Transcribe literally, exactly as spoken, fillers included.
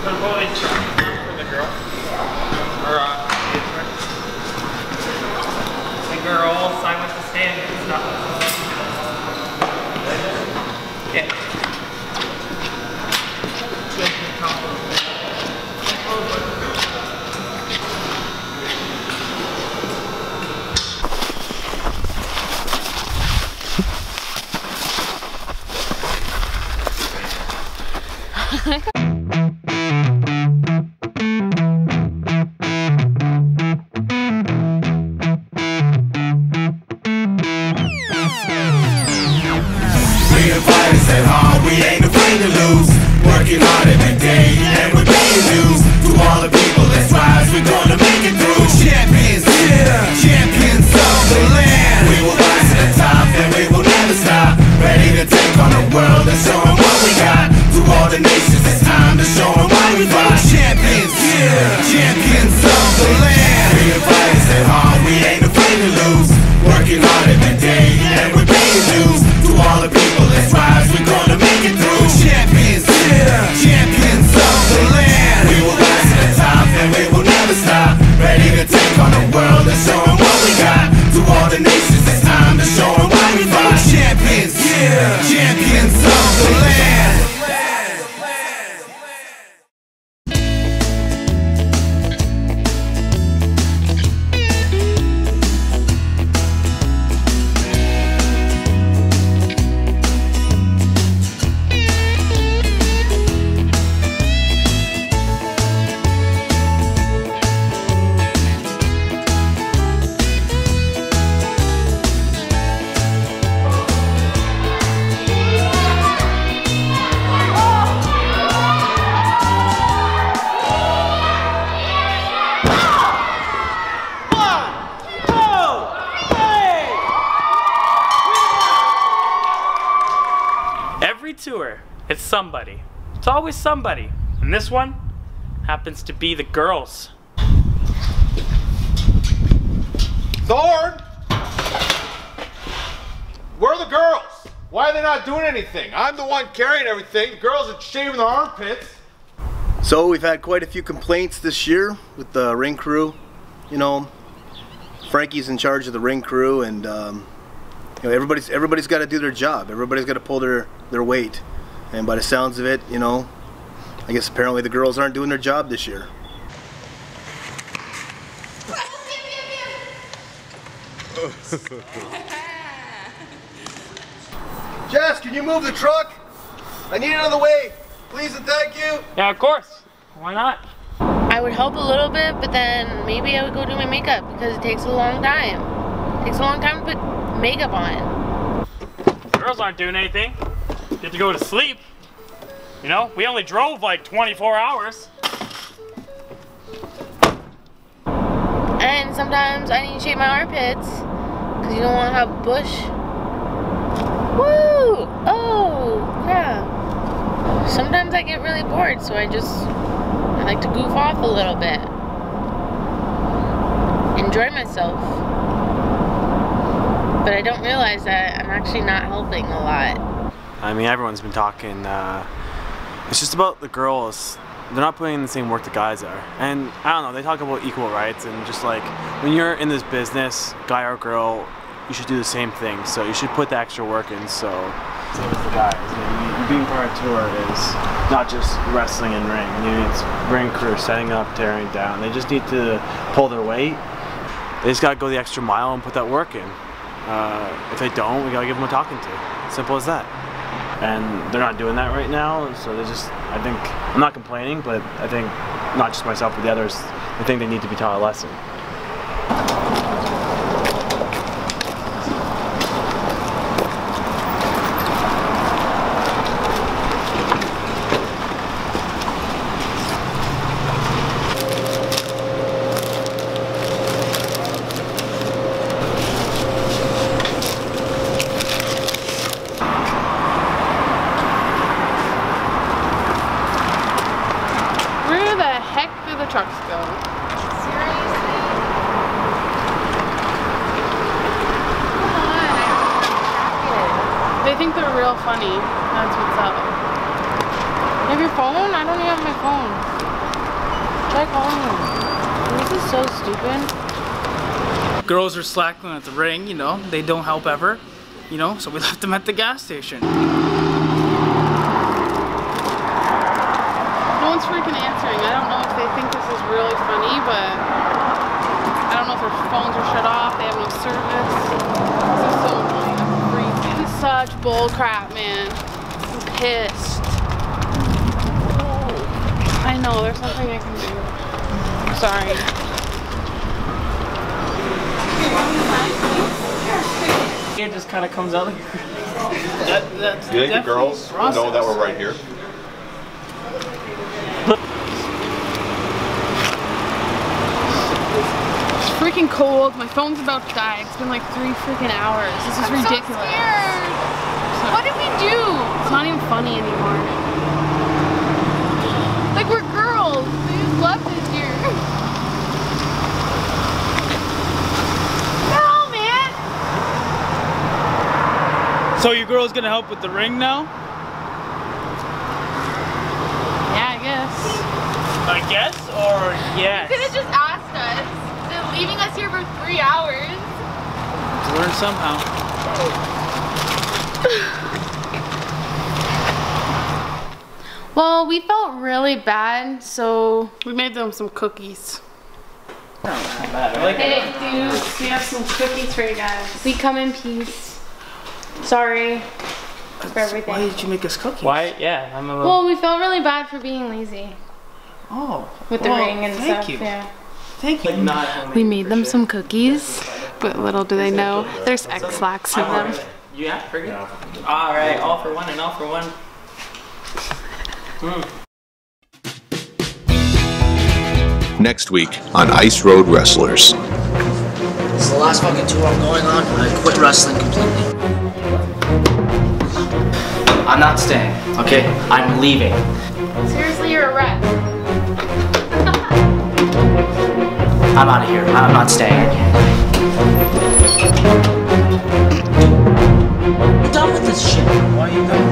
for the girl. Or, uh, the girl signed with the stand and stuff. Yeah. Tour, it's somebody. It's always somebody. And this one happens to be the girls. Thorn! Where are the girls? Why are they not doing anything? I'm the one carrying everything. The girls are shaving their armpits. So we've had quite a few complaints this year with the ring crew. You know, Frankie's in charge of the ring crew, and um, you know, everybody's everybody's got to do their job. Everybody's got to pull their their weight, and by the sounds of it, you know, I guess apparently the girls aren't doing their job this year. Jess, can you move the truck? I need it out of the way, please and thank you. Yeah, of course. Why not? I would help a little bit, but then maybe I would go do my makeup because it takes a long time. It takes a long time to put makeup on. Girls aren't doing anything. Get to go to sleep. You know, we only drove like twenty-four hours. And sometimes I need to shave my armpits because you don't want to have bush. Woo! Oh, yeah. Sometimes I get really bored, so I just I like to goof off a little bit. Enjoy myself. But I don't realize that I'm actually not helping a lot. I mean, everyone's been talking. Uh, it's just about the girls. They're not putting in the same work the guys are. And I don't know, they talk about equal rights and just like, when you're in this business, guy or girl, you should do the same thing. So you should put the extra work in, so. Same with the guys. I mean, being part of a tour is not just wrestling and ring. I mean, it's ring crew, setting up, tearing down. They just need to pull their weight. They just gotta go the extra mile and put that work in. Uh, if they don't, we gotta give them a talking to. Simple as that. And they're not doing that right now, so they just, I think, I'm not complaining, but I think, not just myself, but the others, I think they need to be taught a lesson. Funny, that's what's up. I have your phone? I don't even have my phone. back home. This is so stupid. Girls are slacking at the ring, you know. They don't help ever, you know. So we left them at the gas station. No one's freaking answering. I don't know if they think this is really funny, but I don't know if their phones are shut off. They have no service. This is so annoying. I'm freezing. This is such bull crap, man. I'm pissed. I know, there's nothing I can do. I'm sorry. It just kind of comes out like that, that's you think the girls process. Know that we're right here? It's freaking cold. My phone's about to die. It's been like three freaking hours. This is I'm ridiculous. So scared. What did we do? It's not even funny anymore. Like we're girls, they just left us here. No, man! So your girl's gonna help with the ring now? Yeah, I guess. I guess or yes? You could've just asked us. They're leaving us here for three hours. Learn somehow. Well, we felt really bad, so we made them some cookies. Hey, dudes, we have some cookies for you guys. We come in peace. Sorry for everything. Why did you make us cookies? Why? Yeah, I'm a little... Well, we felt really bad for being lazy. Oh. With the well, ring and thank stuff. You. Yeah. Thank you. Not we made them sure. some cookies, but little do they know, there's X-Lax in them. Yeah, pretty good. Yeah. All right, all for one and all for one. Next week on Ice Road Wrestlers. This is the last fucking tour I'm going on, and I quit wrestling completely. I'm not staying, okay? I'm leaving. Seriously, you're a rat. I'm out of here. I'm not staying. I'm done with this shit. Why are you going?